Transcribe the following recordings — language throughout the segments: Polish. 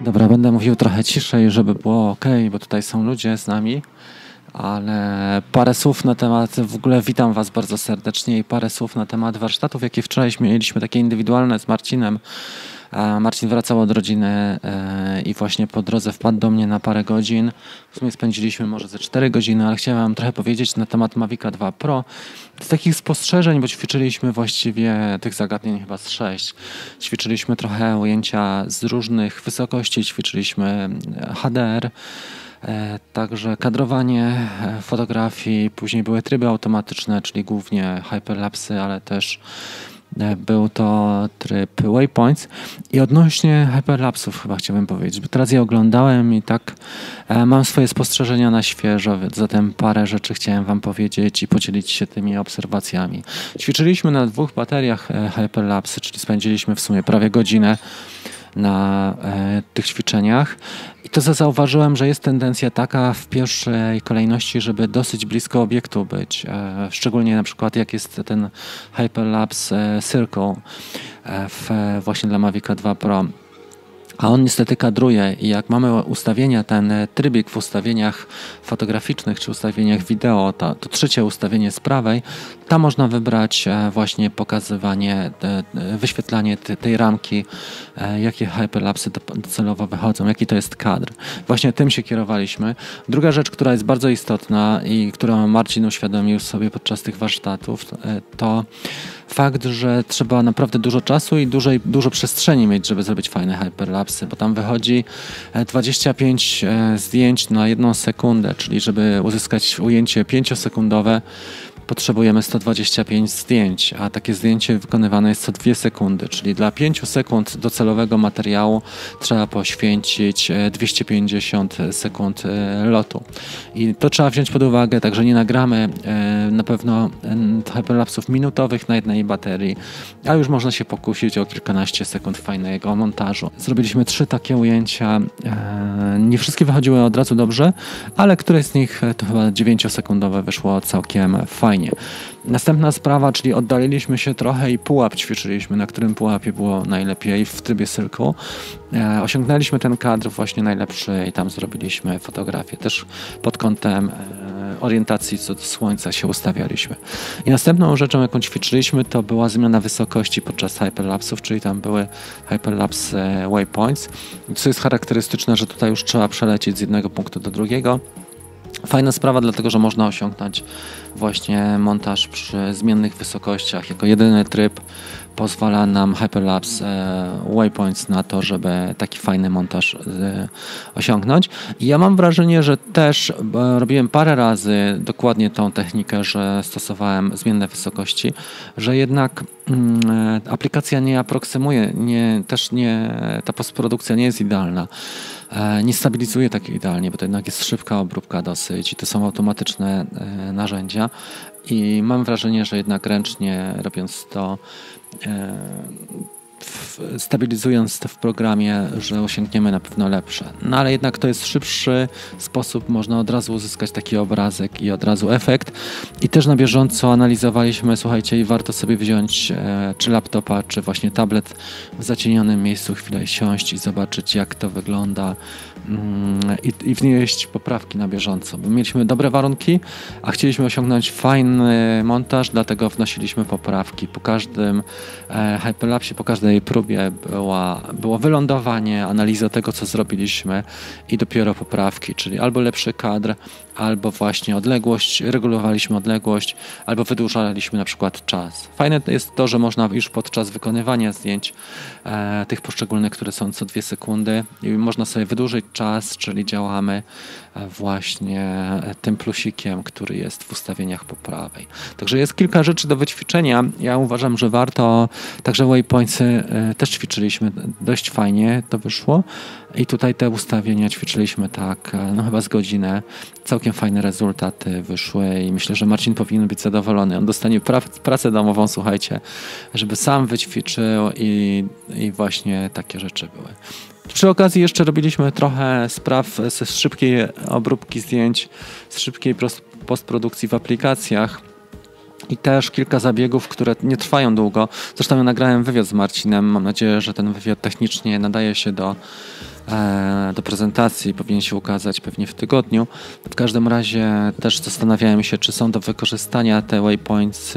Dobra, będę mówił trochę ciszej, żeby było ok, bo tutaj są ludzie z nami, ale parę słów na temat, w ogóle witam Was bardzo serdecznie i parę słów na temat warsztatów, jakie wczoraj mieliśmy takie indywidualne z Marcinem. Marcin wracał od rodziny i właśnie po drodze wpadł do mnie na parę godzin. W sumie spędziliśmy może ze 4 godziny, ale chciałem wam trochę powiedzieć na temat Mavica 2 Pro. Z takich spostrzeżeń, bo ćwiczyliśmy właściwie tych zagadnień chyba z 6. Ćwiczyliśmy trochę ujęcia z różnych wysokości, ćwiczyliśmy HDR, także kadrowanie fotografii. Później były tryby automatyczne, czyli głównie hyperlapsy, ale też był to tryb waypoints. I odnośnie hyperlapsów chyba chciałbym powiedzieć, bo teraz je oglądałem i tak mam swoje spostrzeżenia na świeżo, zatem parę rzeczy chciałem wam powiedzieć i podzielić się tymi obserwacjami. Ćwiczyliśmy na 2 bateriach hyperlapsy, czyli spędziliśmy w sumie prawie godzinę na tych ćwiczeniach. I to zauważyłem, że jest tendencja taka w pierwszej kolejności, żeby dosyć blisko obiektu być. Szczególnie na przykład jak jest ten Hyperlapse Circle właśnie dla Mavica 2 Pro. A on niestety kadruje i jak mamy ustawienia, ten trybik w ustawieniach fotograficznych czy ustawieniach wideo, to 3. ustawienie z prawej, tam można wybrać właśnie pokazywanie, wyświetlanie tej ramki, jakie hyperlapsy docelowo wychodzą, jaki to jest kadr. Właśnie tym się kierowaliśmy. Druga rzecz, która jest bardzo istotna i którą Marcin uświadomił sobie podczas tych warsztatów, to fakt, że trzeba naprawdę dużo czasu i dużo przestrzeni mieć, żeby zrobić fajne hyperlapsy, bo tam wychodzi 25 zdjęć na 1 sekundę, czyli żeby uzyskać ujęcie 5-sekundowe, potrzebujemy 125 zdjęć, a takie zdjęcie wykonywane jest co 2 sekundy, czyli dla 5 sekund docelowego materiału trzeba poświęcić 250 sekund lotu. I to trzeba wziąć pod uwagę, także nie nagramy na pewno hyperlapsów minutowych na jednej baterii, a już można się pokusić o kilkanaście sekund fajnego montażu. Zrobiliśmy 3 takie ujęcia, nie wszystkie wychodziły od razu dobrze, ale które z nich to chyba 9-sekundowe wyszło całkiem fajnie. Następna sprawa, czyli oddaliliśmy się trochę i pułap ćwiczyliśmy, na którym pułapie było najlepiej w trybie cyrku. Osiągnęliśmy ten kadr właśnie najlepszy i tam zrobiliśmy fotografię. Też pod kątem orientacji co do słońca się ustawialiśmy. I następną rzeczą, jaką ćwiczyliśmy, to była zmiana wysokości podczas hyperlapsów, czyli tam były hyperlapse waypoints. Co jest charakterystyczne, że tutaj już trzeba przelecieć z jednego punktu do drugiego. Fajna sprawa, dlatego że można osiągnąć właśnie montaż przy zmiennych wysokościach. Jako jedyny tryb pozwala nam Hyperlapse Waypoints na to, żeby taki fajny montaż osiągnąć. I ja mam wrażenie, że też robiłem parę razy dokładnie tą technikę, że stosowałem zmienne wysokości, że jednak aplikacja nie aproksymuje, ta postprodukcja nie jest idealna. Nie stabilizuje tak idealnie, bo to jednak jest szybka obróbka dosyć i to są automatyczne narzędzia i mam wrażenie, że jednak ręcznie robiąc to, stabilizując to w programie, że osiągniemy na pewno lepsze. No ale jednak to jest szybszy sposób, można od razu uzyskać taki obrazek i od razu efekt. I też na bieżąco analizowaliśmy, słuchajcie, i warto sobie wziąć czy laptopa, czy właśnie tablet w zacienionym miejscu, chwilę siąść i zobaczyć, jak to wygląda i wnieść poprawki na bieżąco. Bo mieliśmy dobre warunki, a chcieliśmy osiągnąć fajny montaż, dlatego wnosiliśmy poprawki. Po każdym hyperlapsie, po każdej próbie było wylądowanie, analiza tego, co zrobiliśmy i dopiero poprawki, czyli albo lepszy kadr, albo właśnie odległość, regulowaliśmy odległość, albo wydłużaliśmy na przykład czas. Fajne jest to, że można już podczas wykonywania zdjęć tych poszczególnych, które są co 2 sekundy, i można sobie wydłużyć czas, czyli działamy właśnie tym plusikiem, który jest w ustawieniach po prawej. Także jest kilka rzeczy do wyćwiczenia. Ja uważam, że warto, także waypointsy też ćwiczyliśmy, dość fajnie to wyszło i tutaj te ustawienia ćwiczyliśmy tak, no chyba z godzinę. Całkiem fajne rezultaty wyszły i myślę, że Marcin powinien być zadowolony. On dostanie pracę domową, słuchajcie, żeby sam wyćwiczył i właśnie takie rzeczy były. Przy okazji jeszcze robiliśmy trochę spraw ze szybkiej obróbki zdjęć, z szybkiej postprodukcji w aplikacjach. I też kilka zabiegów, które nie trwają długo. Zresztą ja nagrałem wywiad z Marcinem. Mam nadzieję, że ten wywiad technicznie nadaje się do do prezentacji, powinien się ukazać pewnie w tygodniu. W każdym razie też zastanawiałem się, czy są do wykorzystania te waypoints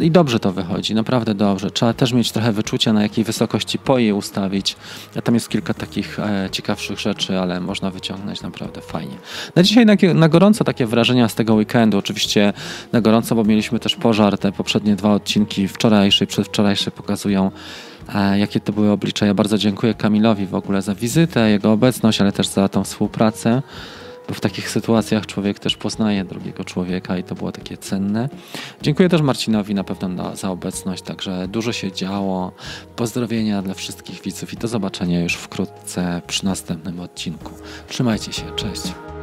i dobrze to wychodzi, naprawdę dobrze. Trzeba też mieć trochę wyczucia, na jakiej wysokości po je ustawić. Tam jest kilka takich ciekawszych rzeczy, ale można wyciągnąć naprawdę fajnie. Na dzisiaj na gorąco takie wrażenia z tego weekendu. Oczywiście na gorąco, bo mieliśmy też pożar. Te poprzednie dwa odcinki, wczorajszy i przedwczorajszy, pokazują, jakie to były oblicze. Ja bardzo dziękuję Kamilowi w ogóle za wizytę, jego obecność, ale też za tą współpracę, bo w takich sytuacjach człowiek też poznaje drugiego człowieka i to było takie cenne. Dziękuję też Marcinowi na pewno za obecność, także dużo się działo. Pozdrowienia dla wszystkich widzów i do zobaczenia już wkrótce przy następnym odcinku. Trzymajcie się, cześć.